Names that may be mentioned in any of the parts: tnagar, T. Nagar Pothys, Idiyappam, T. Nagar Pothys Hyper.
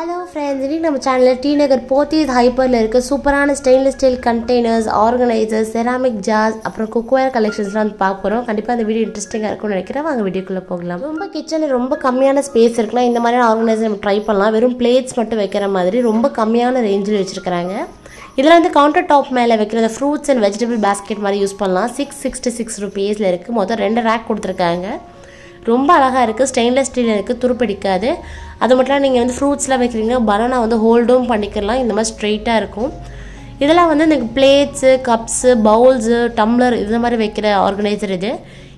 Hello friends, in our channel T. Nagar Pothys Hyper la irukku superana stainless steel containers, organizers, ceramic jars, and cookware collections la paakarom. Kandipa indha video interesting ah irukku nenikiren. Vaanga video ku la pogalam. Romba kitchen la romba kammiyana space irukla indha mari organizer try pannalam. Verum plates mattum vekkira maadhiri romba kammiyana range la vechirukranga. Idhula indha counter top mele vekkira fruits and vegetable basket mari use pannalam. 666 rupees la irukku. Motha rendu rack kuduthirukanga. ரொம்ப அழகா இருக்கு stainless steel இருக்கு துருப்பிடிக்காது அது மட்டும் நீங்க வந்து ஃப்ரூட்ஸ்ல வைக்கிறீங்க banana வந்து ஹோல்ட் டவுன் பண்ணிக்கலாம் இந்த மாதிரி ஸ்ட்ரைட்டா இருக்கும் இதெல்லாம் வந்து உங்களுக்கு பிளேட்ஸ் கப்ஸ் பவுல்ஸ் டம்ளர் இந்த மாதிரி வைக்கிற ஆர்கனைசர் இது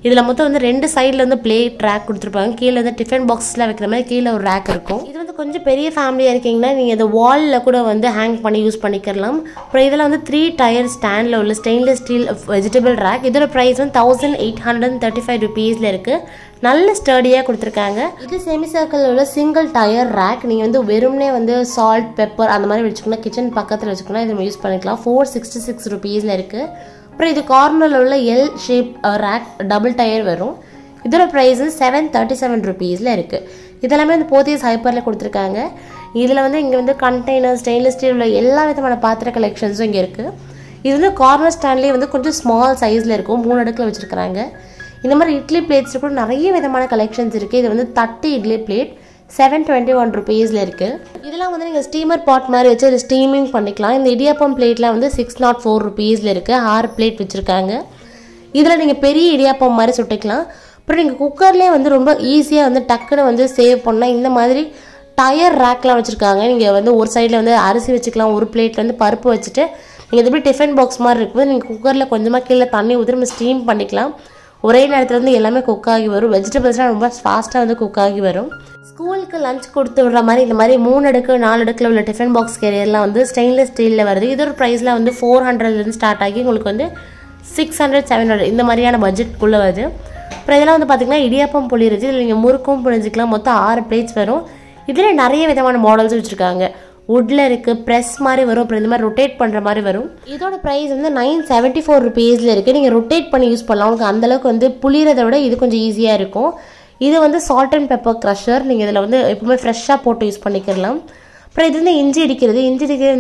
இதல மொத்தம் வந்து ரெண்டு சைடுல வந்து பிளேட் rack கொடுத்திருப்பாங்க கீழ வந்து டிஃபன் பாக்ஸ்ல வைக்கிற மாதிரி கீழ ஒரு rack இருக்கும் இது வந்து கொஞ்சம் பெரிய ஃபேமிலியா இருக்கீங்கனா நீங்க இத வால்ல கூட வந்து ஹேங் பண்ணி யூஸ் பண்ணிக்கலாம் அப்புறம் இதல வந்து 3 டயர் ஸ்டாண்ட்ல உள்ள ஸ்டெயின்லெஸ் ஸ்டீல் வெஜிடபிள் rack இதோட பிரைஸ் வந்து 1835 rupees ல இருக்கு நல்ல ஸ்டடியா கொடுத்திருக்காங்க இது செமி சர்க்கிள்ல உள்ள சிங்கிள் டயர் rack நீங்க வந்து வெறும்னே வந்து salt pepper அந்த மாதிரி வெச்சுக்கணும் கிச்சன் பக்கத்துல வெச்சுக்கணும் இத யூஸ் பண்ணிக்கலாம் 466 rupees ல இருக்கு This is L shape rack double tire varum. This price is 737 rupees la irukku. இதெல்லாம் இந்த போதீஸ் ஹைப்பர்ல கொடுத்திருக்காங்க. இதுல வந்து இங்க வந்து container stainless steel உள்ள எல்லா விதமான பாத்திர collections இங்க இருக்கு. இது வந்து corner standலயே வந்து கொஞ்சம் small size ல இருக்கும். 3 அடுக்குல வெச்சிருக்காங்க. இந்த மாதிரி இட்லி plates கூட நிறைய விதமான collections இருக்கு. இது வந்து 30 idli plate 721 rupees la irukku idella vandu neenga steamer pot mari vechu steaming pannikalam indha idiyappam plate la vandu 604 rupees la irukku 6 plate vechirukanga idella neenga periya idiyappam mari sutikalam appo neenga cooker la vandu romba easy ah vandu takkana vandu save panna indha madri tire rack la vechirukanga neenga vandu or side la vandu arisi vechikalam or plate la vandu paruppu vechite neenga idhu tiffin box mari irukku neenga cooker la konjama keela thanni udrum steam pannikalam ஒரே நேரத்துல வந்து எல்லாமே cook ஆகி வரும் வெஜிடபிள்ஸ்லாம் ரொம்ப ஃபாஸ்டா வந்து cook ஆகி வரும் ஸ்கூலுக்கு லஞ்ச் கொடுத்து விடுற மாதிரி இந்த மாதிரி 3 அடுக்கு 4 அடுக்குல உள்ள டிஃபன் பாக்ஸ் கேரியர்லாம் வந்து ஸ்டெயின்லெஸ் ஸ்டீல்ல வருது இதோட பிரைஸ்லாம் வந்து 400 ல இருந்து ஸ்டார்ட் ஆகி உங்களுக்கு வந்து 600 700 இந்த மாதிரியான பட்ஜெட் குள்ள வருது அப்புறம் இதெல்லாம் வந்து பாத்தீங்கன்னா இடியாப்பம் பொழிறது இதுல நீங்க முறுக்கும் பொழிஞ்சிக்கலாம் மொத்தம் 6 பிளேட்ஸ் வரும் இதுல நிறைய விதமான மாடல்ஸ் வச்சிருக்காங்க Woodler இருக்கு press மாதிரி வரும் அப்புறம் இந்த மாதிரி rotate பண்ற மாதிரி வரும் இதோட price வந்து 974 rupees ல இருக்கு நீங்க rotate பண்ணி யூஸ் பண்ணலாம் உங்களுக்கு அந்த அளவுக்கு வந்து புளியறத விட இது கொஞ்சம் ஈஸியா இருக்கும் இது வந்து salt and pepper crusher நீங்க இதல வந்து எப்பவுமே ஃப்ரெஷ்ஷா போட்டு யூஸ் பண்ணிக்கலாம் அப்புறம் இது வந்து இஞ்சி அடிக்கிறது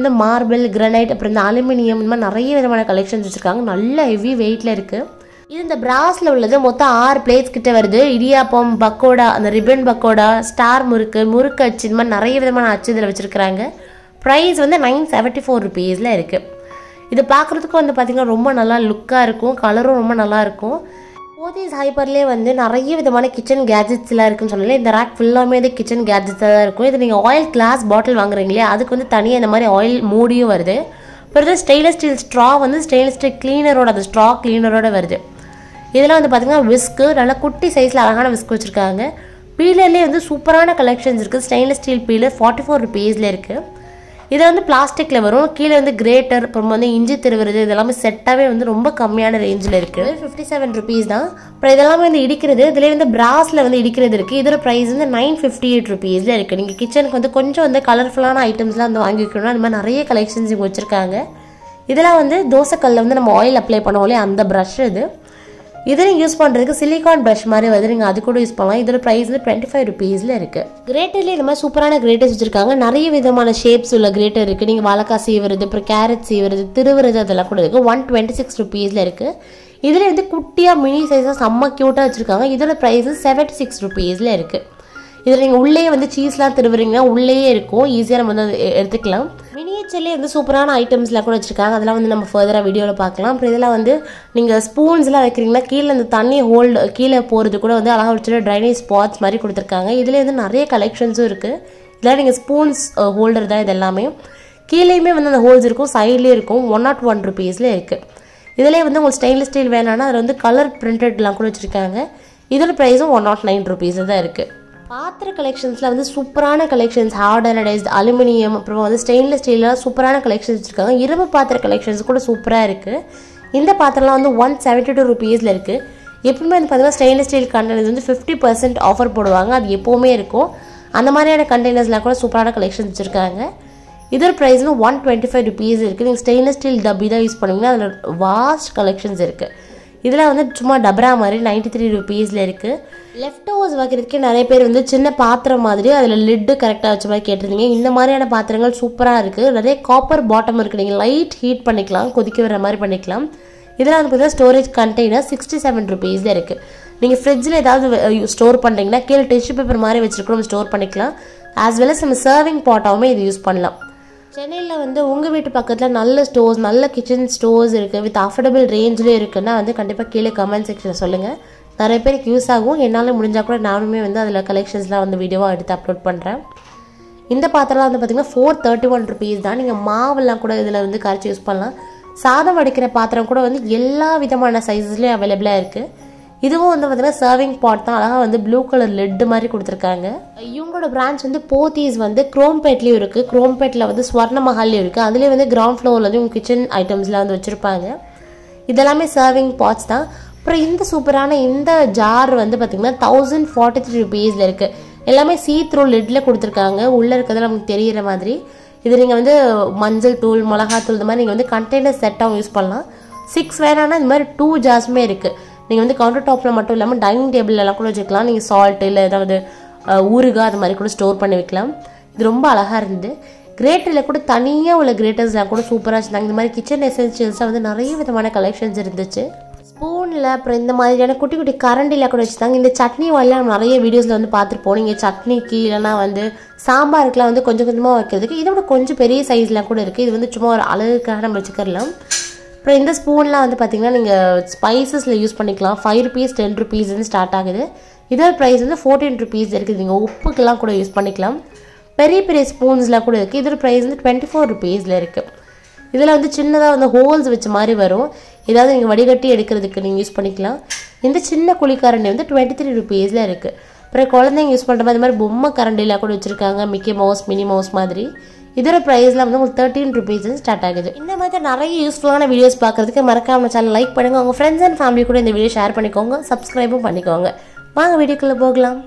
இந்த marble granite அப்புறம் இந்த aluminum இந்த மாதிரி நிறைய விதமான collections வச்சிருக்காங்க நல்ல heavy weight ல இருக்கு இது இந்த brass ல உள்ளது மொத்தம் 6 plates கிட்ட வருது இடியாப்பம் பக்கோடா அந்த ribbon பக்கோடா ஸ்டார் முறுக்கு அச்சு இந்த மாதிரி நிறைய விதமான அச்சு இதல வச்சிருக்காங்க price வந்து 974 rupees ல இருக்கு இது பாக்குறதுக்கு வந்து பாத்தீங்க ரொம்ப நல்லா லுக்கா இருக்கும் கலரும் ரொம்ப நல்லா இருக்கும் போதீஸ் ஹைப்பர்லயே வந்து நிறைய விதமான kitchen gadgets எல்லாம் இருக்குன்னு சொன்னல இந்த rack full-ஆமே இந்த kitchen gadgets தான் இருக்கும் இது நீங்க oil glass bottle வாங்குறீங்களே அதுக்கு வந்து தனியா இந்த மாதிரி oil மூடியும் வருது பிறகு stainless steel straw வந்து stainless steel cleaner-ஓட அந்த straw cleaner-ஓட வருது இதெல்லாம் வந்து பாத்தீங்க whisk நல்ல குட்டி சைஸ்ல அழகான whisk வச்சிருக்காங்க பீலர்லயே வந்து சூப்பரான collections இருக்கு stainless steel peeler 44 rupees ல இருக்கு இது வந்து பிளாஸ்டிக்ல வரும் கீழ வந்து கிரேட்டர் அப்புறம் வந்து இஞ்சி திருவுறது இதெல்லாம் செட்டாவே வந்து ரொம்ப கம்மியான ரேஞ்ச்ல இருக்கு 57 rupees தான் அப்புறம் இதெல்லாம் வந்து இடிக்கிறது இதுல வந்து brassல வந்து இடிக்கிறது இருக்கு இதோட பிரைஸ் வந்து 958 rupees ல இருக்கு நீங்க கிச்சனுக்கு வந்து கொஞ்சம் வந்து கலர்ஃபுல்லான ஐட்டம்ஸ்லாம் வந்து வாங்கி வைக்கணும் அந்த மாதிரி நிறைய கலெக்ஷன்ஸ் இங்க வச்சிருக்காங்க இதெல்லாம் வந்து தோசை கல்ல வந்து நம்ம oil அப்ளை பண்ணுவோம்ல அந்த brush இது இத நீங்க யூஸ் பண்றதுக்கு சிலிகான் பிரஷ் மாதிரி வந்து நீங்க அது கூட யூஸ் பண்ணலாம் இதோட பிரைஸ் வந்து 25 rupees ல இருக்கு கிரேட்டர்ல இந்த மாதிரி சூப்பரான கிரேட்டர்ஸ் வச்சிருக்காங்க நிறைய விதமான ஷேப்ஸ் உள்ள கிரேட்டர் இருக்கு நீங்க வாழைக்காய் சீவறது அப்புறம் கேரட் சீவறது திருவுறது அதெல்லாம் கூட இருக்கு 126 rupees ல இருக்கு இதுல வந்து குட்டியா மினி சைஸா செம்ம கியூட்டா வச்சிருக்காங்க இதோட பிரைஸ் 76 rupees ல இருக்கு இதல நீங்க உள்ளே வந்து சீஸ்லாம் திருவுறீங்கன்னா உள்ளேயே இருக்கும் ஈஸியா நம்ம வந்து எடுத்துக்கலாம் மினியேச்சர்லயே வந்து சூப்பரான ஐட்டம்ஸ்லாம் கூட வச்சிருக்காங்க அதெல்லாம் வந்து நம்ம ஃபர்தரா வீடியோல பார்க்கலாம் அப்புறம் இதெல்லாம் வந்து நீங்க ஸ்பூன்ஸ்லாம் வைக்கிறீங்கன்னா கீழ அந்த தண்ணி ஹோல்ட் கீழ போறது கூட வந்து அழகா வச்சிருக்க ட்ரைனேஜ் ஸ்பாட்ஸ் மாதிரி கொடுத்திருக்காங்க இதுல வந்து நிறைய கலெக்ஷன்ஸும் இருக்கு இதல நீங்க ஸ்பூன்ஸ் ஹோல்டர் தான் இதெல்லாம் கீழேயுமே வந்து அந்த ஹோல்ஸ் இருக்கும் சைடுலயே இருக்கும் 101 rupees ல இருக்கு இதல வந்து உங்களுக்கு ஸ்டெயின்லெஸ் ஸ்டீல் வேணானா அதுல வந்து கலர் பிரிண்டட்லாம் கூட வச்சிருக்காங்க இதோட பிரைஸ் 109 rupees தான் இருக்கு பாத்திர கலெக்ஷன்ஸ்ல வந்து சூப்பரான கலெக்ஷன்ஸ் ஹார்ட் அனடைஸ்ட் அலுமினியம் அப்புறம் வந்து ஸ்டெயின்லெஸ் ஸ்டீல்ல சூப்பரான கலெக்ஷன்ஸ் வச்சிருக்காங்க இரும்பு பாத்திர கலெக்ஷன்ஸ் கூட சூப்பரா இருக்கு இந்த பாத்திரம்லாம் வந்து 172 rupees ல இருக்கு எப்பவுமே வந்து பாத்தீங்கன்னா ஸ்டெயின்லெஸ் ஸ்டீல் கண்டெய்னர்ஸ் வந்து 50% ஆஃபர் போடுவாங்க அது எப்பவுமே இருக்கும் அந்த மாதிரியான கண்டெய்னர்ஸ்லாம் கூட சூப்பரான கலெக்ஷன்ஸ் வச்சிருக்காங்க இதோட பிரைஸ் 125 rupees இருக்கு நீங்க ஸ்டெயின்லெஸ் ஸ்டீல் டப்பி தான் யூஸ் பண்ணுவீங்க அதுல வாஸ்ட் கலெக்ஷன்ஸ் இருக்கு இதெல்லாம் வந்து சும்மா டப்ரா மாதிரி 93 rupees ல இருக்கு லெஃப்ட் ஓவர்ஸ் வாக்குறதுக்கு நிறைய பேர் வந்து சின்ன பாத்திரம் மாதிரி அதுல லிட் கரெக்ட்டா வச்ச மாதிரி கேட்டிருந்தீங்க இந்த மாதிரியான பாத்திரங்கள் சூப்பரா இருக்கு நிறைய காப்பர் பாட்டம் இருக்கு நீங்க லைட் ஹீட் பண்ணிக்கலாம் கொதிக்க வர மாதிரி பண்ணிக்கலாம் இதெல்லாம் வந்து பார்த்தா ஸ்டோரேஜ் கண்டெய்னர் 67 rupees ல இருக்கு நீங்க ஃப்ரிட்ஜ்ல ஏதாவது ஸ்டோர் பண்றீங்கன்னா கீழ டிஷ்யூ பேப்பர் மாதிரி வச்சிருக்கோம் ஸ்டோர் பண்ணிக்கலாம் as well as நம்ம சர்விங் பாட்டாவுமே இது யூஸ் பண்ணலாம் சென்னையில வந்து உங்க வீட்டு பக்கத்துல நல்ல ஸ்டோர்ஸ் நல்ல கிச்சன் ஸ்டோர்ஸ் இருக்கு வித் அஃபோர்டபிள் ரேஞ்ச்ல இருக்குன்னா வந்து கண்டிப்பா கீழ கமெண்ட் செக்ஷன்ல சொல்லுங்க நிறைய பேருக்கு யூஸ் ஆகும் என்னால முடிஞ்சா கூட நானுமே வந்து அதுல கலெக்ஷன்ஸ்லாம் வந்து வீடியோவா எடுத்து அப்லோட் பண்றேன் இந்த பாத்திரலாம் வந்து பாத்தீங்கன்னா 431 rupees தான் நீங்க மாவெல்லாம் கூட இதுல வந்து கரைச்சு யூஸ் பண்ணலாம் சாதம் வடிக்கிற பாத்திரம் கூட வந்து எல்லா விதமான சைஸஸ்லயே அவேலபிளா இருக்கு இதுவும் வந்து பாத்தீங்கன்னா சர்விங் பாட் தான் அழகா வந்து ப்ளூ கலர் லெட் மாதிரி கொடுத்திருக்காங்க இவங்களோட பிரான்ச் வந்து போத்தீஸ் வந்து குரோம்பேட்லயும் இருக்கு குரோம்பேட்ல வந்து ஸ்வர்ண மஹால்லயும் இருக்கு அதுலயே வந்து கிரவுண்ட் ஃப்ளோர்ல வந்து உங்க கிச்சன் ஐட்டம்ஸ்லாம் வந்து வச்சிருப்பாங்க இதெல்லாமே சர்விங் பாட்ஸ் தான் அப்புறம் இந்த சூப்பரான இந்த ஜார் வந்து பாத்தீங்கன்னா 1043 rupeesல இருக்கு எல்லாமே சீ த்ரூ லெட்ல கொடுத்திருக்காங்க உள்ள இருக்கிறது நமக்கு தெரியற மாதிரி இது நீங்க வந்து மஞ்சள் தூள் மிளகாத்தூள் இந்த மாதிரி நீங்க வந்து கண்டெய்னர் செட்டாவும் யூஸ் பண்ணலாம் 6 வேறானா இந்த மாதிரி 2 ஜார்ஸ்மே இருக்கு நீங்க வந்து கவுண்டர் டாப்ல மட்டும் இல்லாம டைனிங் டேபிள்ல எல்லாம் கூட வச்சுக்கலாம் நீங்க சால்ட் இல்ல ஏதாவது ஊறுகாய் அது மாதிரி கூட ஸ்டோர் பண்ணி வைக்கலாம் இது ரொம்ப அழகா இருந்து கிரேட்டர்ல கூட தனியா உள்ள கிரேட்டர்ஸ்லாம் கூட சூப்பரா இருந்துச்சு இந்த மாதிரி கிச்சன் எசென்ஷியல்ஸா வந்து நிறைய விதமான கலெக்ஷன்ஸ் இருந்துச்சு ஸ்பூன்ல அப்புறம் இந்த மாதிரியான குட்டி குட்டி கரண்டில கூட வச்சுட்டாங்க இந்த சட்னி வாலாம் நிறைய வீடியோஸ்ல வந்து பார்த்துருப்போம் நீங்க சட்னிக்கு இல்லைன்னா வந்து சாம்பாருக்குலாம் வந்து கொஞ்சம் கொஞ்சமா வைக்கிறதுக்கு இதோட கொஞ்சம் பெரிய சைஸ்லாம் கூட இருக்கு இது வந்து சும்மா ஒரு அழகுக்காக நம்ம வச்சுக்கலாம் அப்புறம் இந்த ஸ்பூன்லாம் வந்து பார்த்தீங்கன்னா நீங்கள் ஸ்பைசஸில் யூஸ் பண்ணிக்கலாம் 5 rupees 10 rupees வந்து ஸ்டார்ட் ஆகுது இதோட ப்ரைஸ் வந்து 14 rupees இருக்குது நீங்கள் உப்புக்கெல்லாம் கூட யூஸ் பண்ணிக்கலாம் பெரிய பெரிய ஸ்பூன்ஸ்லாம் கூட இருக்குது இதோட ப்ரைஸ் வந்து 24 rupeesல இருக்குது இதில் வந்து சின்னதாக வந்து ஹோல்ஸ் வச்ச மாதிரி வரும் ஏதாவது நீங்கள் வடிகட்டி எடுக்கிறதுக்கு நீங்கள் யூஸ் பண்ணிக்கலாம் இந்த சின்ன குழிக்கரண்டி வந்து 23 rupeesல இருக்குது அப்புறம் குழந்தைங்க யூஸ் பண்ணுற மாதிரி பொம்மை கரண்டிலாம் கூட வச்சுருக்காங்க மிக்கி மவுஸ் மினி மவுஸ் மாதிரி இதோட ப்ரைஸ்லாம் வந்து உங்களுக்கு 13 rupees ஸ்டார்ட் ஆகுது இந்த மாதிரி நிறைய யூஸ்ஃபுல்லான வீடியோஸ் பார்க்குறதுக்கு மறக்காம சேனல் லைக் பண்ணுங்கள் உங்கள் ஃப்ரெண்ட்ஸ் அண்ட் ஃபேமிலி கூட இந்த வீடியோ ஷேர் பண்ணிக்கோங்க சப்ஸ்கிரைபும் பண்ணிக்கோங்க வாங்க வீடியோக்குள்ளே போகலாம்